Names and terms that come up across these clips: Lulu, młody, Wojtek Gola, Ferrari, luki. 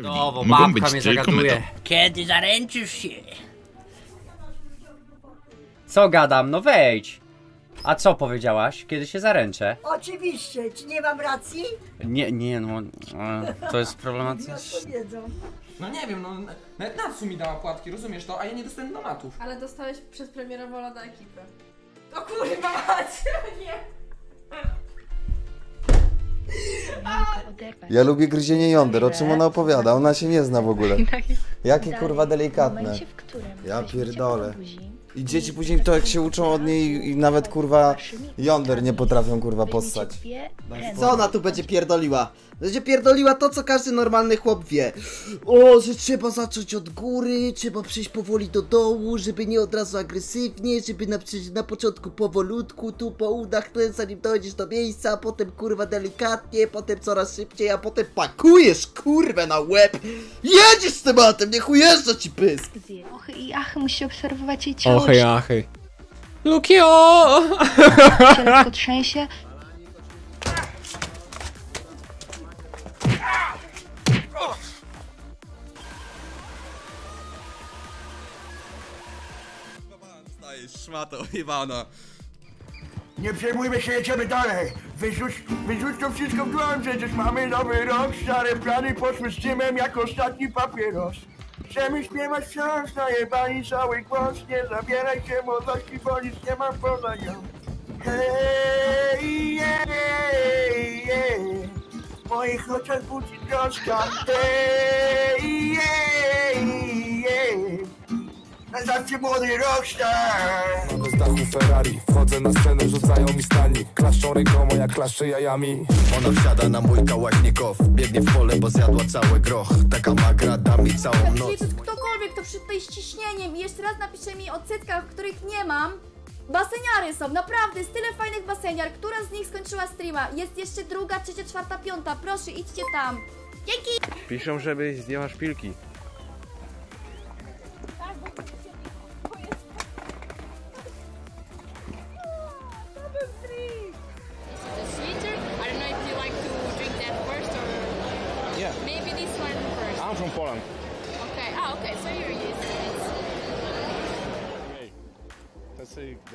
No, bo babka mnie zagaduje. Kiedy zaręczysz się? Co gadam? No wejdź. A co powiedziałaś? Kiedy się zaręczę? Oczywiście, czy nie mam racji? Nie, no to jest problematyczne. No nie wiem, no nawet Natsu mi dała płatki, rozumiesz to? A ja nie dostałem donatów. Ale dostałeś przez premierowo lada ekipę. O kurwa, nie. Ja lubię gryzienie jąder, o czym ona opowiada? Ona się nie zna w ogóle. Jakie kurwa delikatne. Ja pierdolę. I dzieci później to jak się uczą od niej i nawet kurwa jąder nie potrafią kurwa postać. Co ona tu będzie pierdoliła? Będzie pierdoliła to, co każdy normalny chłop wie. O, że trzeba zacząć od góry, trzeba przejść powoli do dołu, żeby nie od razu agresywnie, żeby na początku powolutku, tu po udach, zanim dojdziesz do miejsca, a potem kurwa delikatnie, potem coraz szybciej, a potem pakujesz kurwę na łeb. Jedziesz z tematem, niech ujeżdża ci pysk. Och i ach, musi obserwować jej ciało. Ochej, achej. Lukio! Cielsko trzęsie. Szmato, Iwana. Nie przejmujmy się, jedziemy dalej. Wyrzuć to wszystko w dłoń, przecież mamy nowy rok, stare plany poszły z dymem jak ostatni papieros. Chcemy śpiewać wciąż, najebani cały głos, nie zabieraj się młodości, bo nic nie mam poza nią. Hej, jej, jej, w moich oczach budzi troska. Hej, jej, jej. Zawsze młody rockstar. Z dachu Ferrari, wchodzę na scenę, rzucają mi stanik. Klaszczą rękoma, ja klaszczę jajami. Ona wsiada na mój kałaśnikow, biegnie w pole, bo zjadła cały groch. Taka magra da mi całą noc. Jeśli ktokolwiek to przed jest ciśnieniem i jeszcze raz napisze mi o cytkach, których nie mam. Baseniary są, naprawdę, jest tyle fajnych baseniar. Która z nich skończyła streama? Jest jeszcze druga, trzecia, czwarta, piąta. Proszę, idźcie tam. Dzięki! Piszą, żebyś zdjęła szpilki.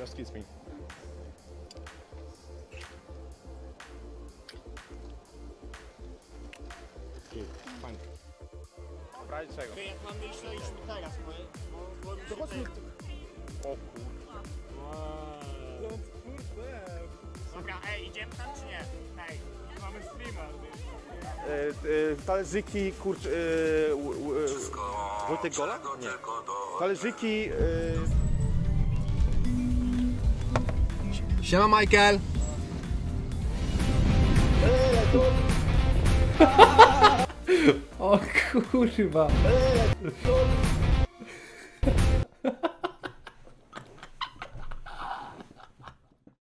Just kiss me. Okay, fine. Right, czego? O kurwa. Dobra, ej, idziemy tam czy nie? Ej, mamy streama. Talerzyki, kurczę... Wojtek Gola? Nie. Talerzyki... Siema, Michael! O kurwa!